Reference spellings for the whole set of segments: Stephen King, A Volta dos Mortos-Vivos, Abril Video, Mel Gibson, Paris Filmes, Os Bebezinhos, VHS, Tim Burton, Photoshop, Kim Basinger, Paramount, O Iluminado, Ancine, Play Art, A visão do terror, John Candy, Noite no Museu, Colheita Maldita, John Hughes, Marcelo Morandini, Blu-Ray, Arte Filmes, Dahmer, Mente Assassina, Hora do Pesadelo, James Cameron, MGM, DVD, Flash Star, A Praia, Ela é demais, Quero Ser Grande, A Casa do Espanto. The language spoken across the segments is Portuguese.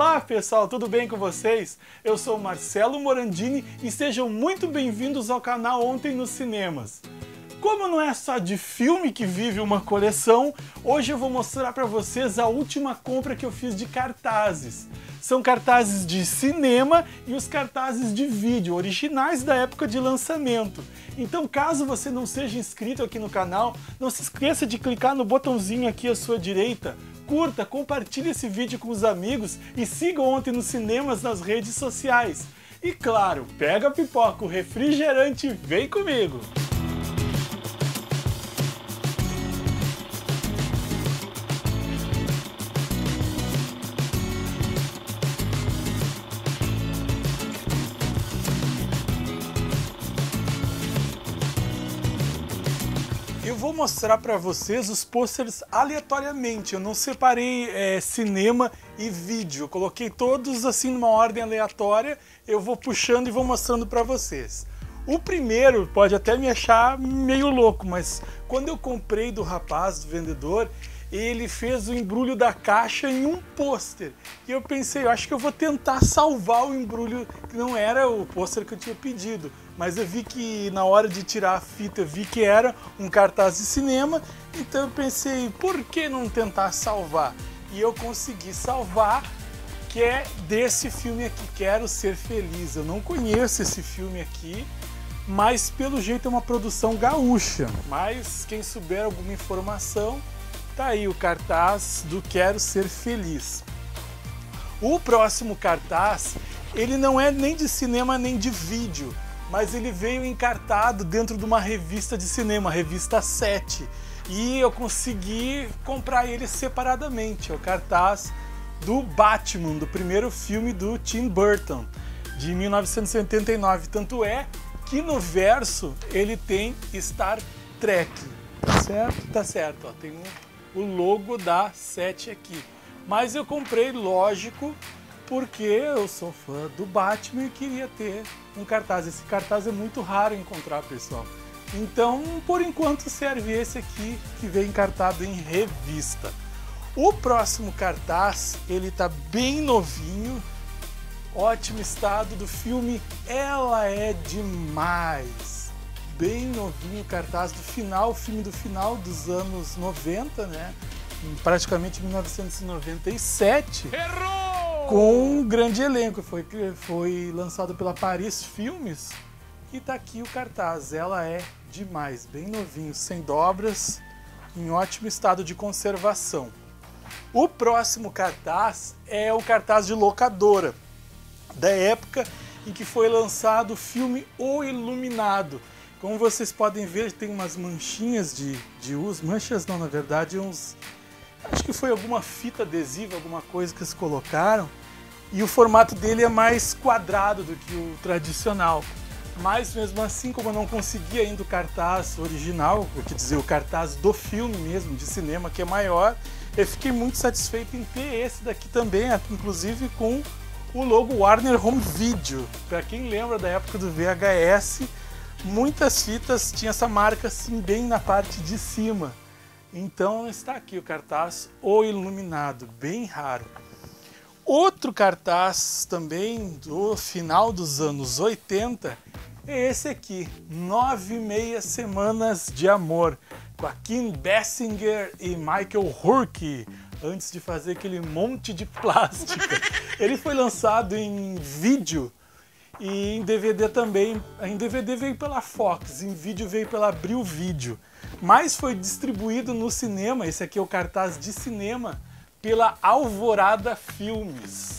Olá pessoal, tudo bem com vocês? Eu sou Marcelo Morandini e sejam muito bem-vindos ao canal Ontem nos Cinemas. Como não é só de filme que vive uma coleção, hoje eu vou mostrar para vocês a última compra que eu fiz de cartazes. São cartazes de cinema e os cartazes de vídeo, originais da época de lançamento. Então, caso você não seja inscrito aqui no canal, não se esqueça de clicar no botãozinho aqui à sua direita. Curta, compartilhe esse vídeo com os amigos e siga Ontem nos Cinemas nas redes sociais. E claro, pega a pipoca, o refrigerante e vem comigo! Eu vou mostrar para vocês os posters aleatoriamente, eu não separei cinema e vídeo, eu coloquei todos assim numa ordem aleatória, eu vou puxando e vou mostrando para vocês. O primeiro pode até me achar meio louco, mas quando eu comprei do rapaz, do vendedor, ele fez o embrulho da caixa em um pôster. E eu pensei, eu acho que eu vou tentar salvar o embrulho, que não era o pôster que eu tinha pedido. Mas eu vi que na hora de tirar a fita, eu vi que era um cartaz de cinema. Então eu pensei, por que não tentar salvar? E eu consegui salvar, que é desse filme aqui, Quero Ser Feliz. Eu não conheço esse filme aqui, mas pelo jeito é uma produção gaúcha. Mas quem souber alguma informação... Tá aí o cartaz do Quero Ser Feliz. O próximo cartaz, ele não é nem de cinema nem de vídeo, mas ele veio encartado dentro de uma revista de cinema, a revista 7. E eu consegui comprar ele separadamente. É o cartaz do Batman, do primeiro filme do Tim Burton, de 1979. Tanto é que no verso ele tem Star Trek. Tá certo? Tá certo. Ó, tem um... o logo da 7 aqui, mas eu comprei, lógico, porque eu sou fã do Batman e queria ter um cartaz. Esse cartaz é muito raro encontrar, pessoal, então por enquanto serve esse aqui que vem encartado em revista. O próximo cartaz, ele tá bem novinho, ótimo estado, do filme Ela é Demais. Bem novinho, cartaz do final, filme do final dos anos 90, né? Praticamente 1997. Errou! Com um grande elenco. Foi lançado pela Paris Filmes. E tá aqui o cartaz. Ela é demais. Bem novinho, sem dobras, em ótimo estado de conservação. O próximo cartaz é o cartaz de locadora, da época em que foi lançado o filme O Iluminado. Como vocês podem ver, tem umas manchinhas de uso, manchas não, na verdade, uns... acho que foi alguma fita adesiva, alguma coisa que eles colocaram, e o formato dele é mais quadrado do que o tradicional. Mas mesmo assim, como eu não consegui ainda o cartaz original, quer dizer, o cartaz do filme mesmo, de cinema, que é maior, eu fiquei muito satisfeito em ter esse daqui também, inclusive com o logo Warner Home Video. Para quem lembra da época do VHS, muitas fitas tinha essa marca assim bem na parte de cima. Então está aqui o cartaz O Iluminado, bem raro. Outro cartaz também do final dos anos 80 é esse aqui, 9 Meia Semanas de Amor, com a Kim Basinger e Michael Hurk, antes de fazer aquele monte de plástico. Ele foi lançado em vídeo e em DVD também. Em DVD veio pela Fox, em vídeo veio pela Abril Video, mas foi distribuído no cinema, esse aqui é o cartaz de cinema, pela Alvorada Filmes.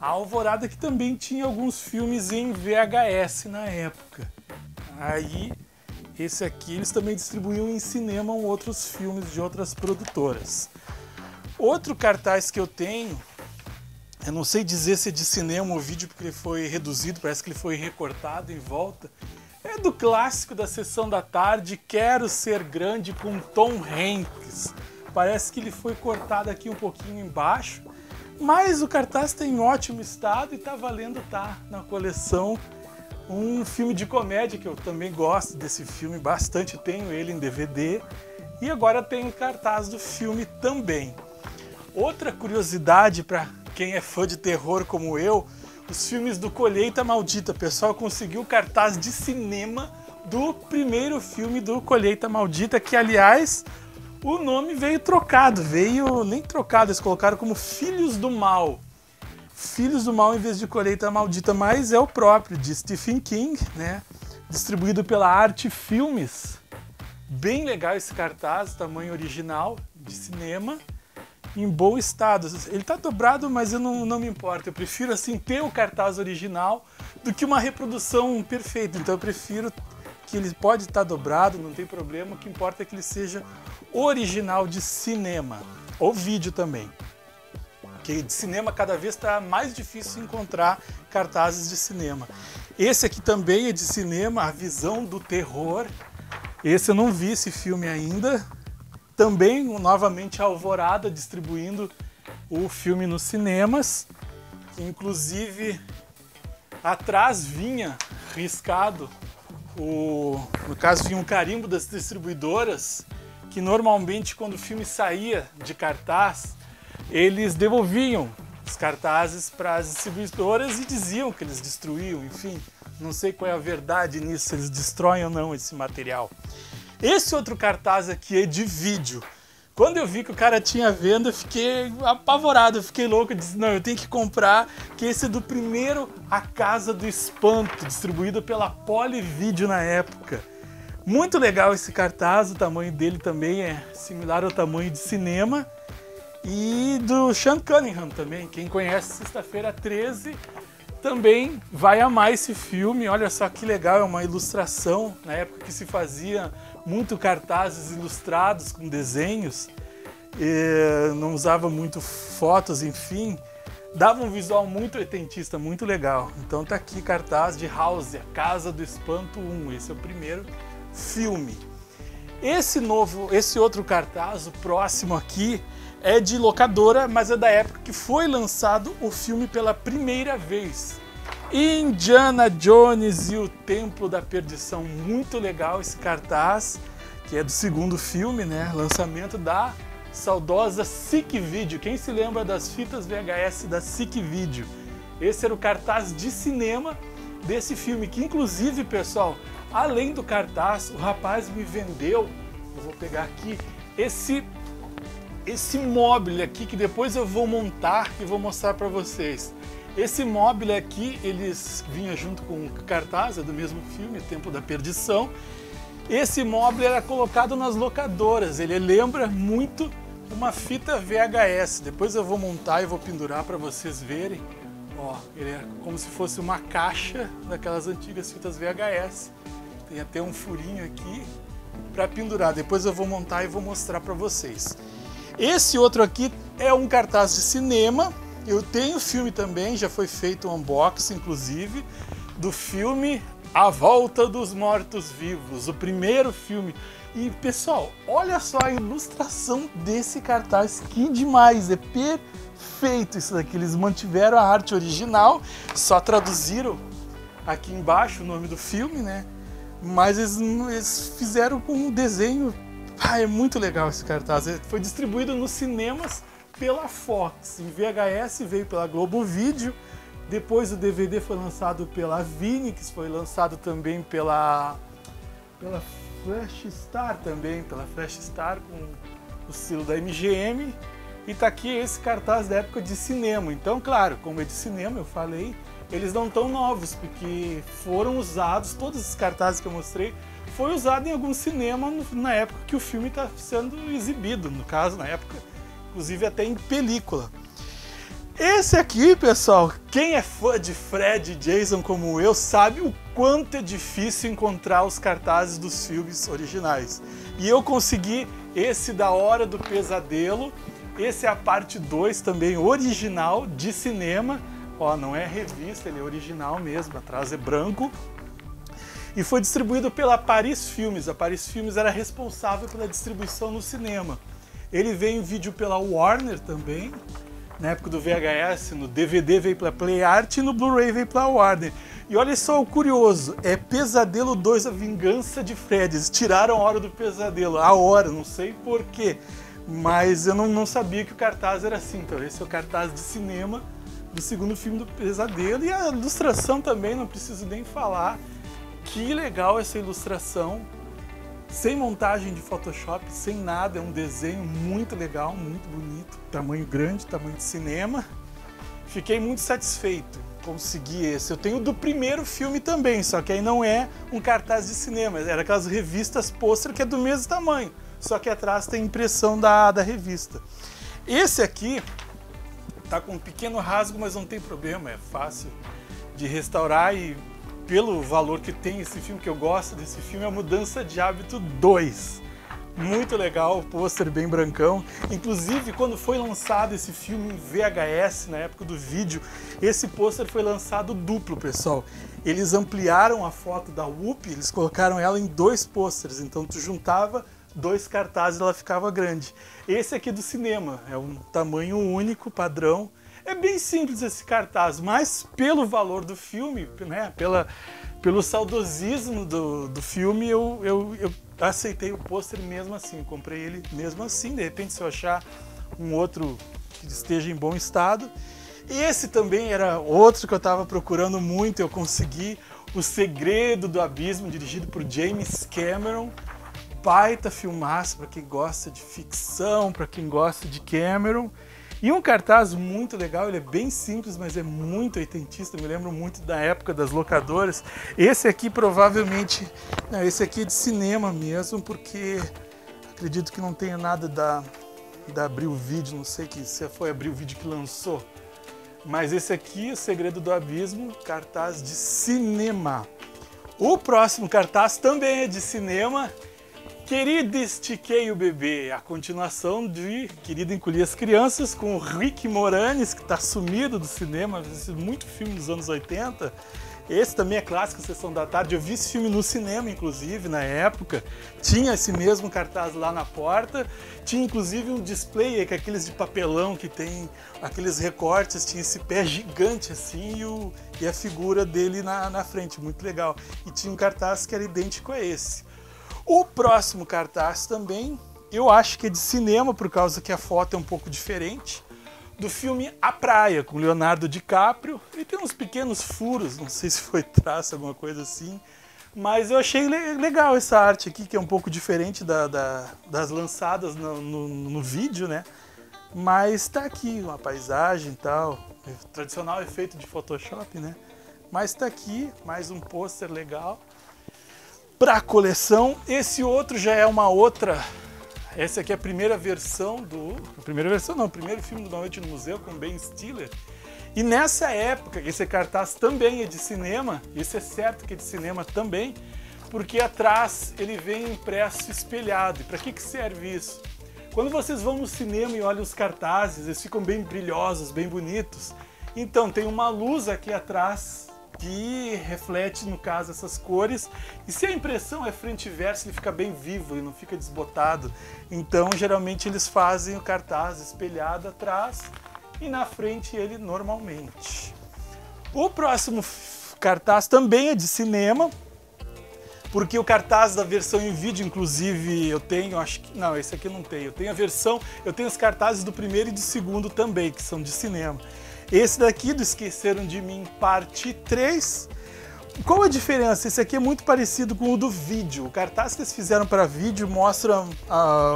A Alvorada que também tinha alguns filmes em VHS na época. Aí, esse aqui, eles também distribuíam em cinema outros filmes de outras produtoras. Outro cartaz que eu tenho... eu não sei dizer se é de cinema ou vídeo, porque ele foi reduzido, parece que ele foi recortado em volta. É do clássico da Sessão da Tarde, Quero Ser Grande, com Tom Hanks. Parece que ele foi cortado aqui um pouquinho embaixo, mas o cartaz está em ótimo estado e está valendo estar na coleção. Um filme de comédia, que eu também gosto desse filme bastante, tenho ele em DVD. E agora tem o cartaz do filme também. Outra curiosidade para quem é fã de terror como eu, os filmes do Colheita Maldita. O pessoal conseguiu cartaz de cinema do primeiro filme do Colheita Maldita, que, aliás, o nome veio trocado, nem trocado, eles colocaram como Filhos do Mal. Filhos do Mal em vez de Colheita Maldita, mas é o próprio, de Stephen King, né? Distribuído pela Arte Filmes. Bem legal esse cartaz, tamanho original, de cinema, em bom estado. Ele tá dobrado, mas eu não me importo. Eu prefiro, assim, ter o cartaz original do que uma reprodução perfeita. Então eu prefiro que ele pode estar dobrado, não tem problema. O que importa é que ele seja original de cinema, ou vídeo também. Porque de cinema cada vez está mais difícil encontrar cartazes de cinema. Esse aqui também é de cinema, A Visão do Terror. Esse eu não vi esse filme ainda. Também, novamente, a Alvorada distribuindo o filme nos cinemas. Inclusive, atrás vinha riscado, no caso, vinha um carimbo das distribuidoras, que normalmente quando o filme saía de cartaz, eles devolviam os cartazes para as distribuidoras e diziam que eles destruíam, enfim. Não sei qual é a verdade nisso, se eles destroem ou não esse material. Esse outro cartaz aqui é de vídeo. Quando eu vi que o cara tinha venda, eu fiquei apavorado, eu fiquei louco. Eu disse, não, eu tenho que comprar, que esse é do primeiro A Casa do Espanto, distribuído pela Poly Video na época. Muito legal esse cartaz, o tamanho dele também é similar ao tamanho de cinema. E do Sean Cunningham também, quem conhece Sexta-feira 13 também vai amar esse filme. Olha só que legal, é uma ilustração, na época que se fazia muito cartazes ilustrados com desenhos, não usava muito fotos, enfim, dava um visual muito oitentista, muito legal. Então tá aqui cartaz de House, A Casa do Espanto 1, esse é o primeiro filme. Esse outro cartaz, o próximo aqui, é de locadora, mas é da época que foi lançado o filme pela primeira vez. Indiana Jones e o Templo da Perdição. Muito legal esse cartaz, que é do segundo filme, né? Lançamento da saudosa Sikvide. Quem se lembra das fitas VHS da Sikvide? Esse era o cartaz de cinema desse filme, que inclusive, pessoal, além do cartaz, o rapaz me vendeu, eu vou pegar aqui, esse móvel aqui, que depois eu vou montar e vou mostrar para vocês. Esse móvel aqui, eles vinha junto com o cartaz, é do mesmo filme, Tempo da Perdição. Esse móvel era colocado nas locadoras, ele lembra muito uma fita VHS. Depois eu vou montar e vou pendurar para vocês verem. Ó, ele é como se fosse uma caixa daquelas antigas fitas VHS. Tem até um furinho aqui para pendurar. Depois eu vou montar e vou mostrar para vocês. Esse outro aqui é um cartaz de cinema, eu tenho o filme também, já foi feito um unboxing, inclusive, do filme A Volta dos Mortos-Vivos, o primeiro filme. E, pessoal, olha só a ilustração desse cartaz, que demais, é perfeito isso daqui. Eles mantiveram a arte original, só traduziram aqui embaixo o nome do filme, né? Mas eles fizeram com um desenho. Ah, é muito legal esse cartaz. Ele foi distribuído nos cinemas pela Fox. Em VHS veio pela Globo Video. Depois o DVD foi lançado pela Vinix, foi lançado também pela Flash Star, com o selo da MGM. E tá aqui esse cartaz da época de cinema. Então, claro, como é de cinema, eu falei, eles não tão novos, porque foram usados, todos esses cartazes que eu mostrei, foi usado em algum cinema na época que o filme está sendo exibido, no caso, na época, inclusive até em película. Esse aqui, pessoal, quem é fã de Fred e Jason como eu, sabe o quanto é difícil encontrar os cartazes dos filmes originais. E eu consegui esse da Hora do Pesadelo, esse é a parte 2 também, original, de cinema. Ó, não é revista, ele é original mesmo, atrás é branco. E foi distribuído pela Paris Filmes. A Paris Filmes era responsável pela distribuição no cinema. Ele veio em vídeo pela Warner também, na época do VHS, no DVD veio pela Play Art e no Blu-ray veio pela Warner. E olha só o curioso, é Pesadelo 2, A Vingança de Fred. Eles tiraram a Hora do Pesadelo, a hora, não sei porquê. Mas eu não sabia que o cartaz era assim. Então esse é o cartaz de cinema do segundo filme do Pesadelo. E a ilustração também, não preciso nem falar. Que legal essa ilustração. Sem montagem de Photoshop, sem nada. É um desenho muito legal, muito bonito. Tamanho grande, tamanho de cinema. Fiquei muito satisfeito. Consegui esse. Eu tenho do primeiro filme também, só que aí não é um cartaz de cinema. Era aquelas revistas pôster que é do mesmo tamanho. Só que atrás tem impressão da revista. Esse aqui tá com um pequeno rasgo, mas não tem problema. É fácil de restaurar e pelo valor que tem esse filme, que eu gosto desse filme, é a Mudança de Hábito 2. Muito legal, o pôster bem brancão. Inclusive, quando foi lançado esse filme em VHS, na época do vídeo, esse pôster foi lançado duplo, pessoal. Eles ampliaram a foto da Whoopi, eles colocaram ela em dois pôsteres, então tu juntava dois cartazes e ela ficava grande. Esse aqui é do cinema, é um tamanho único, padrão. É bem simples esse cartaz, mas pelo valor do filme, né, pelo saudosismo do filme, eu aceitei o pôster mesmo assim, comprei ele mesmo assim. De repente, se eu achar um outro que esteja em bom estado. Esse também era outro que eu estava procurando muito, eu consegui. O Segredo do Abismo, dirigido por James Cameron. Baita filmaço para quem gosta de ficção, para quem gosta de Cameron. E um cartaz muito legal, ele é bem simples, mas é muito oitentista, me lembro muito da época das locadoras. Esse aqui provavelmente, não, esse aqui é de cinema mesmo, porque acredito que não tenha nada da Abril Video, não sei se foi a Abril Video que lançou. Mas esse aqui, O Segredo do Abismo, cartaz de cinema. O próximo cartaz também é de cinema. Querida, Estiquei o Bebê, a continuação de Querida, Encolhi as Crianças, com o Rick Moranis, que está sumido do cinema, muito filme dos anos 80. Esse também é clássico, Sessão da Tarde. Eu vi esse filme no cinema, inclusive, na época. Tinha esse mesmo cartaz lá na porta. Tinha, inclusive, um display, que é aqueles de papelão que tem aqueles recortes. Tinha esse pé gigante, assim, e a figura dele na frente. Muito legal. E tinha um cartaz que era idêntico a esse. O próximo cartaz também, eu acho que é de cinema, por causa que a foto é um pouco diferente, do filme A Praia, com Leonardo DiCaprio. Ele tem uns pequenos furos, não sei se foi traço, alguma coisa assim, mas eu achei legal essa arte aqui, que é um pouco diferente das lançadas no vídeo, né? Mas tá aqui uma paisagem e tal, tradicional efeito de Photoshop, né? Mas tá aqui, mais um pôster legal. Para a coleção, esse outro já é uma outra. Essa aqui é a primeira versão do. A primeira versão não, o primeiro filme do Noite no Museu com Ben Stiller. E nessa época, esse cartaz também é de cinema, esse é certo que é de cinema também, porque atrás ele vem impresso espelhado. E para que serve isso? Quando vocês vão no cinema e olham os cartazes, eles ficam bem brilhosos, bem bonitos. Então tem uma luz aqui atrás que reflete, no caso, essas cores. E se a impressão é frente e verso, ele fica bem vivo, ele não fica desbotado. Então, geralmente, eles fazem o cartaz espelhado atrás e na frente ele normalmente. O próximo cartaz também é de cinema, porque o cartaz da versão em vídeo, inclusive, eu tenho, acho que... Não, esse aqui eu não tenho. Eu tenho a versão, eu tenho os cartazes do primeiro e do segundo também, que são de cinema. Esse daqui, do Esqueceram de Mim, parte 3. Qual a diferença? Esse aqui é muito parecido com o do vídeo. O cartaz que eles fizeram para vídeo mostra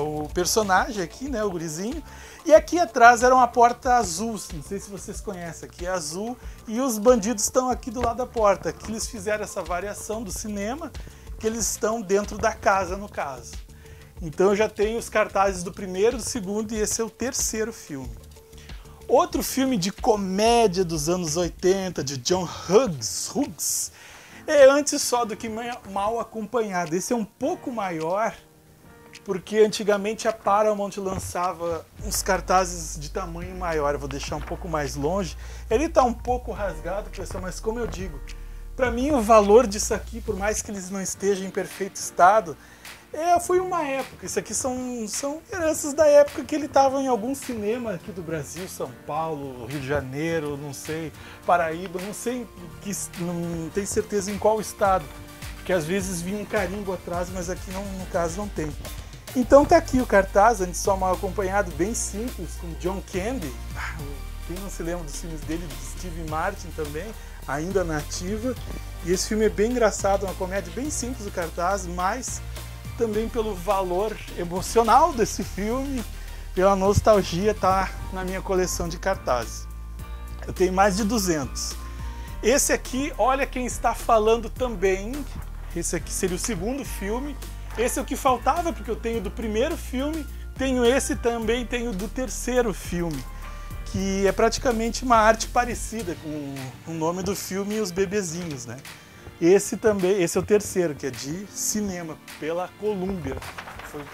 o personagem aqui, né, o gurizinho. E aqui atrás era uma porta azul, não sei se vocês conhecem, aqui é azul. E os bandidos estão aqui do lado da porta. Aqui eles fizeram essa variação do cinema, que eles estão dentro da casa, no caso. Então eu já tenho os cartazes do primeiro, do segundo e esse é o terceiro filme. Outro filme de comédia dos anos 80, de John Hughes, é Antes Só do que Mal Acompanhado. Esse é um pouco maior, porque antigamente a Paramount lançava uns cartazes de tamanho maior. Eu vou deixar um pouco mais longe. Ele tá um pouco rasgado, pessoal, mas como eu digo, para mim o valor disso aqui, por mais que eles não estejam em perfeito estado, foi uma época. Isso aqui são heranças da época que ele estava em algum cinema aqui do Brasil, São Paulo, Rio de Janeiro, não sei, Paraíba, não sei, não tenho certeza em qual estado, que às vezes vinha um carimbo atrás, mas aqui não, no caso não tem. Então tá aqui o cartaz, antes só mal acompanhado, bem simples, com John Candy. Quem não se lembra dos filmes dele, de Steve Martin também, ainda na ativa. E esse filme é bem engraçado, uma comédia bem simples o cartaz, mas também pelo valor emocional desse filme, pela nostalgia, tá na minha coleção de cartazes. Eu tenho mais de 200. Esse aqui, Olha Quem Está Falando também. Esse aqui seria o segundo filme. Esse é o que faltava, porque eu tenho do primeiro filme, tenho esse também, tenho do terceiro filme, que é praticamente uma arte parecida com o nome do filme e os bebezinhos, né? Esse também, esse é o terceiro, que é de cinema, pela Columbia. Foi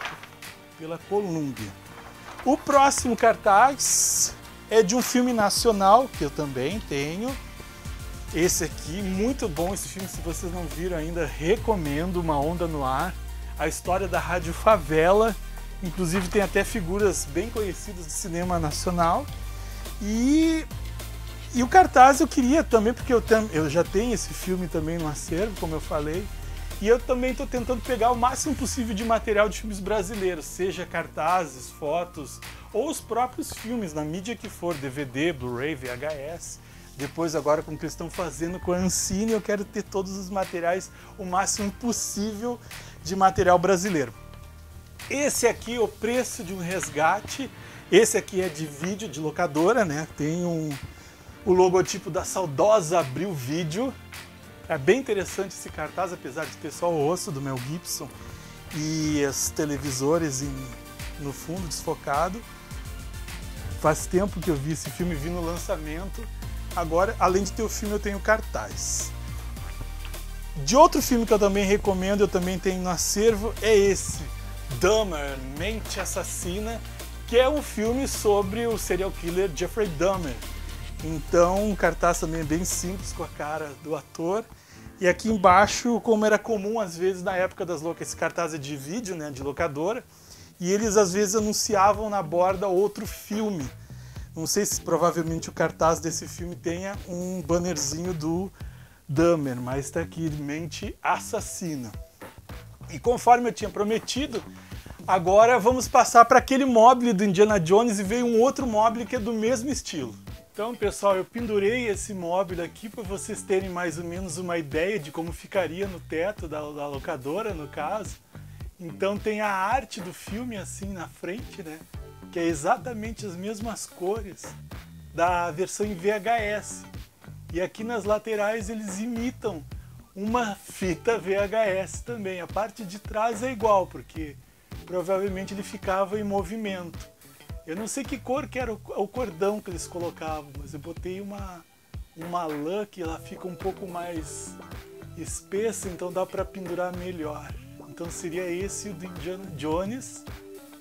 pela Columbia. O próximo cartaz é de um filme nacional, que eu também tenho. Esse aqui, muito bom esse filme, se vocês não viram ainda, recomendo, Uma Onda no Ar. A história da Rádio Favela, inclusive tem até figuras bem conhecidas do cinema nacional. E o cartaz eu queria também, porque eu já tenho esse filme também no acervo, como eu falei, e eu também estou tentando pegar o máximo possível de material de filmes brasileiros, seja cartazes, fotos, ou os próprios filmes, na mídia que for, DVD, Blu-ray, VHS. Depois agora, como que eles estão fazendo com a Ancine, eu quero ter todos os materiais, o máximo possível de material brasileiro. Esse aqui é O Preço de um Resgate. Esse aqui é de vídeo, de locadora, né? Tem o logotipo da saudosa Abril Video. É bem interessante esse cartaz, apesar de ter só o osso do Mel Gibson e os televisores no fundo desfocado. Faz tempo que eu vi esse filme, vi no lançamento. Agora, além de ter o filme, eu tenho cartaz. De outro filme que eu também recomendo, eu também tenho no acervo, é esse, Dahmer, Mente Assassina, que é um filme sobre o serial killer Jeffrey Dahmer. Então, o cartaz também é bem simples, com a cara do ator. E aqui embaixo, como era comum, às vezes, na época das locas, esse cartaz é de vídeo, né, de locadora, e eles, às vezes, anunciavam na borda outro filme. Não sei se provavelmente o cartaz desse filme tenha um bannerzinho do Dahmer, mas está aqui, Mente Assassina. E conforme eu tinha prometido, agora vamos passar para aquele mobile do Indiana Jones e veio um outro mobile que é do mesmo estilo. Então, pessoal, eu pendurei esse mobile aqui para vocês terem mais ou menos uma ideia de como ficaria no teto da locadora, no caso. Então tem a arte do filme assim na frente, né? Que é exatamente as mesmas cores da versão em VHS. E aqui nas laterais eles imitam uma fita VHS também. A parte de trás é igual, porque provavelmente ele ficava em movimento. Eu não sei que cor que era o cordão que eles colocavam, mas eu botei uma lã que ela fica um pouco mais espessa, então dá para pendurar melhor. Então seria esse o do Indiana Jones.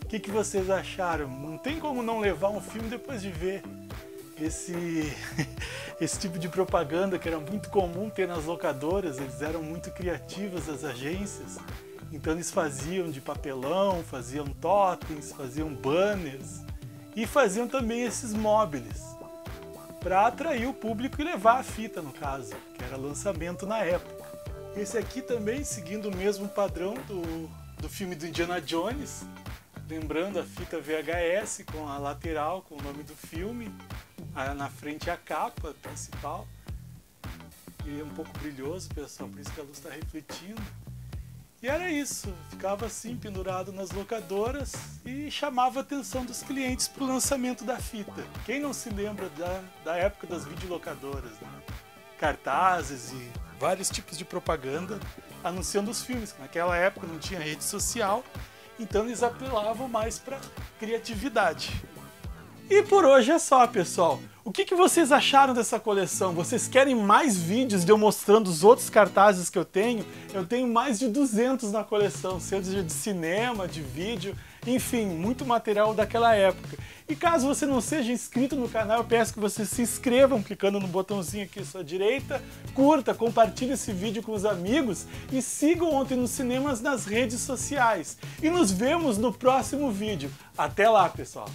O que vocês acharam? Não tem como não levar um filme depois de ver esse tipo de propaganda que era muito comum ter nas locadoras. Eles eram muito criativas, as agências, então eles faziam de papelão, faziam totens, faziam banners e faziam também esses móveis para atrair o público e levar a fita, no caso, que era lançamento na época. Esse aqui também seguindo o mesmo padrão do filme do Indiana Jones. Lembrando a fita VHS com a lateral, com o nome do filme, na frente a capa principal. E é um pouco brilhoso, pessoal, por isso que a luz está refletindo. E era isso, ficava assim pendurado nas locadoras e chamava a atenção dos clientes para o lançamento da fita. Quem não se lembra da época das videolocadoras, né? Cartazes e vários tipos de propaganda anunciando os filmes. Naquela época não tinha rede social. Então eles apelavam mais para criatividade. E por hoje é só, pessoal. O que vocês acharam dessa coleção? Vocês querem mais vídeos de eu mostrando os outros cartazes que eu tenho? Eu tenho mais de 200 na coleção, seja de cinema, de vídeo, enfim, muito material daquela época. E caso você não seja inscrito no canal, eu peço que vocês se inscrevam clicando no botãozinho aqui à sua direita, curta, compartilhe esse vídeo com os amigos e sigam Ontem nos Cinemas nas redes sociais. E nos vemos no próximo vídeo. Até lá, pessoal!